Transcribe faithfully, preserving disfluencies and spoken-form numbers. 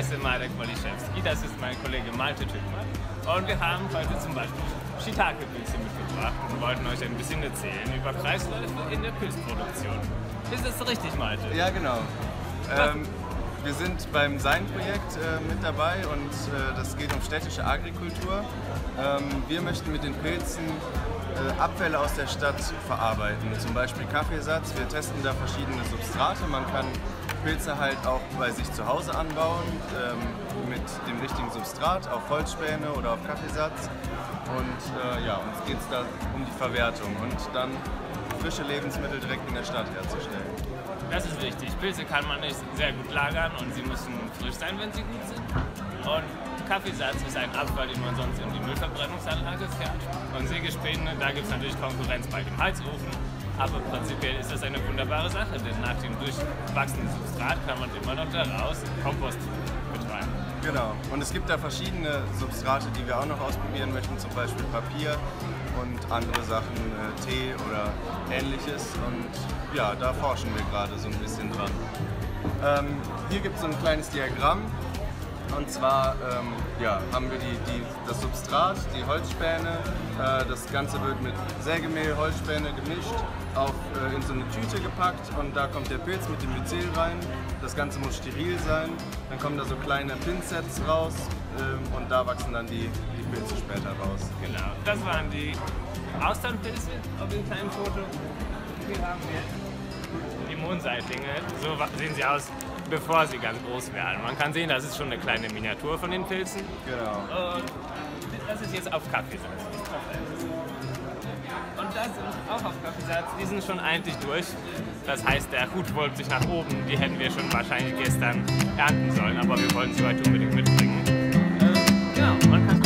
heiße Malek Kwaliszewski, das ist mein Kollege Malte Tückmann und wir haben heute zum Beispiel Shiitake-Pilze mitgebracht und wollten euch ein bisschen erzählen über Kreisläufe in der Pilzproduktion. Ist das richtig, Malte? Ja, genau. Ähm, wir sind beim Sein-Projekt äh, mit dabei und äh, das geht um städtische Agrikultur. Ähm, wir möchten mit den Pilzen Abfälle aus der Stadt verarbeiten, zum Beispiel Kaffeesatz. Wir testen da verschiedene Substrate. Man kann Pilze halt auch bei sich zu Hause anbauen, ähm, mit dem richtigen Substrat, auf Holzspäne oder auf Kaffeesatz. Und äh, ja, uns geht es da um die Verwertung und dann frische Lebensmittel direkt in der Stadt herzustellen. Das ist wichtig. Pilze kann man nicht sehr gut lagern und sie müssen frisch sein, wenn sie gut sind. Und Kaffeesatz ist ein Abfall, den man sonst in die Müllverbrennungsanlage fährt. Und Sägespäne, da gibt es natürlich Konkurrenz bei dem Heizofen. Aber prinzipiell ist das eine wunderbare Sache, denn nach dem durchwachsenen Substrat kann man immer noch daraus Kompost betreiben. Genau. Und es gibt da verschiedene Substrate, die wir auch noch ausprobieren möchten, zum Beispiel Papier und andere Sachen, Tee oder ähnliches. Und ja, da forschen wir gerade so ein bisschen dran. Ähm, hier gibt es so ein kleines Diagramm. Und zwar ähm, ja, haben wir die, die, das Substrat, die Holzspäne, äh, das Ganze wird mit Sägemehl, Holzspäne gemischt, auf, äh, in so eine Tüte gepackt und da kommt der Pilz mit dem Myzel rein. Das Ganze muss steril sein, dann kommen da so kleine Pinsets raus ähm, und da wachsen dann die, die Pilze später raus. Genau, das waren die Austernpilze auf dem kleinen Foto. Hier haben wir die Mondseitlinge, so sehen sie aus, bevor sie ganz groß werden. Man kann sehen, das ist schon eine kleine Miniatur von den Pilzen. Genau. Und das ist jetzt auf Kaffeesatz. Und das ist auch auf Kaffeesatz. Die sind schon eigentlich durch. Das heißt, der Hut wollte sich nach oben. Die hätten wir schon wahrscheinlich gestern ernten sollen, aber wir wollten sie heute unbedingt mitbringen. Genau. Man kann